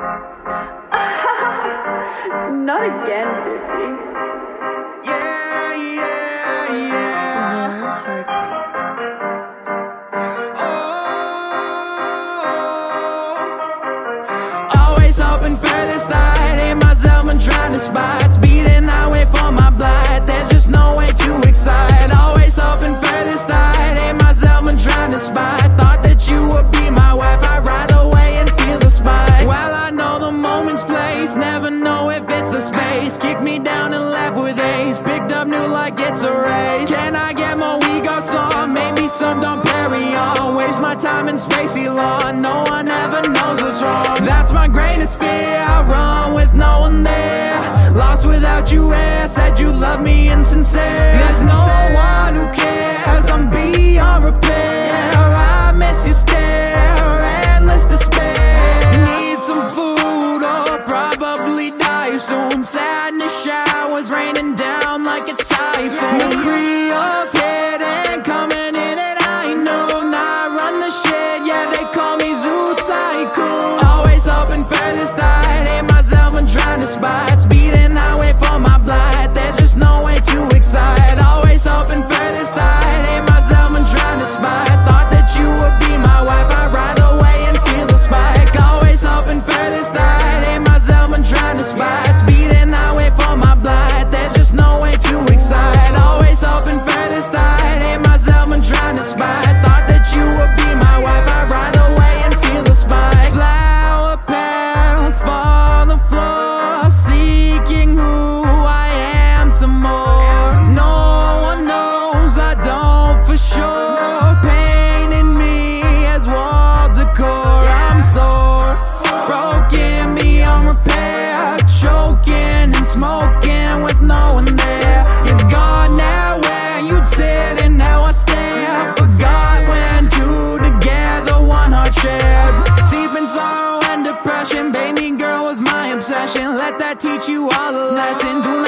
Not again, 50. Yeah, yeah, yeah. Oh, always hoping for this light. Hit myself and trying to spot. Speeding, I wait for my blind. There's just no way to excite. Always hoping for this light. Hit myself and trying to spot. Thought that you would be my wife. I ride away and feel the spite. While I know the moment's place, never know if it's the space. Kicked me down and left with ace. Picked up new like it's a race. Can I get more ego song? Maybe some don't parry on. Waste my time in space Elon. No one ever knows what's wrong. That's my greatest fear. I run with no one there. Lost without you air. Said you love me insincere. There's no one who cares. I'm beyond repair. I miss your stare. Endless despair. Need some food or probably die soon. Sadness showers raining down like a typhoon. The Creole kid and coming in at high noon. I run the shit, yeah, they call me Zoo Tycoon. Always hoping for this light. Hate myself and trying to spot. Speeding, I wait for my blight. There's just no way to excite. Always hoping for this light. Hate myself and trying to spot. Thought that you would be my wife. I ride away and feel the spike. Always hoping for this light. Hate myself and trying to spot. Smoking with no one there. You're gone now where you'd sit, and now I stare. Forgot when two together, one heart shared. Seeping sorrow and depression. Baby girl was my obsession. Let that teach you all a lesson. Do